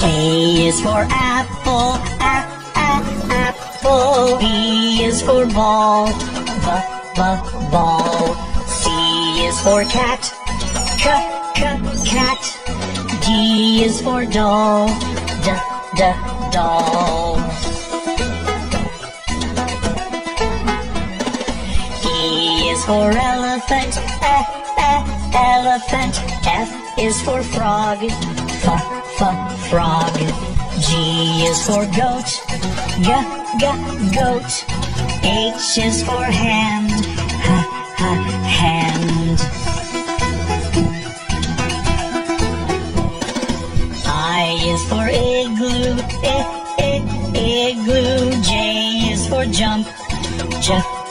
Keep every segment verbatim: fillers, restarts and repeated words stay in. A is for apple, a a apple. B is for ball, b b ball. C is for cat, c c cat. D is for doll, d d doll. E is for elephant, e e elephant. F is for frog, f frog. G is for goat, g g goat. H is for hand, h h hand. I is for igloo, i i igloo. J is for jump, j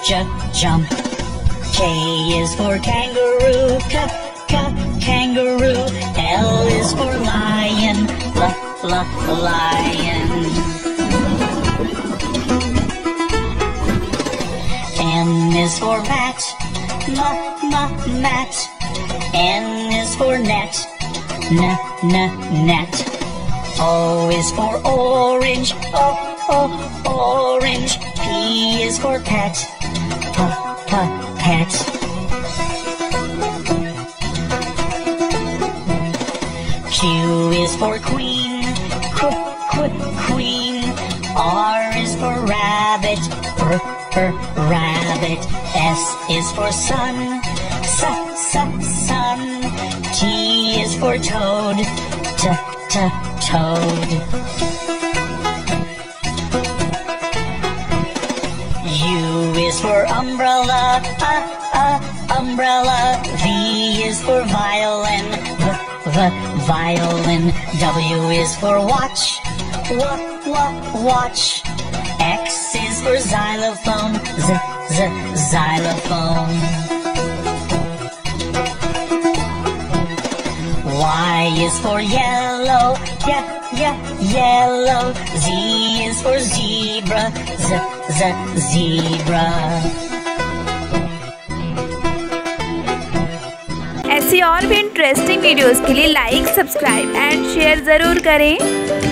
j jump. K is for kangaroo, k k kangaroo. L is for lion, la la lion. M is for mat, ma ma mat. N is for net, na na net. O is for orange, o o orange. P is for pet, pa pa pet. Q is for queen, qu qu queen. R is for rabbit, r r rabbit. S is for sun, s s sun. T is for toad, t t toad. U is for umbrella, a a umbrella. V is for violin, v the violin. W is for watch, wa wa watch. X is for xylophone, z z xylophone. Y is for yellow, yeah yeah yellow. Z is for zebra, z z zebra. ऐसी और भी interesting videos के लिए like, subscribe and share ज़रूर करें।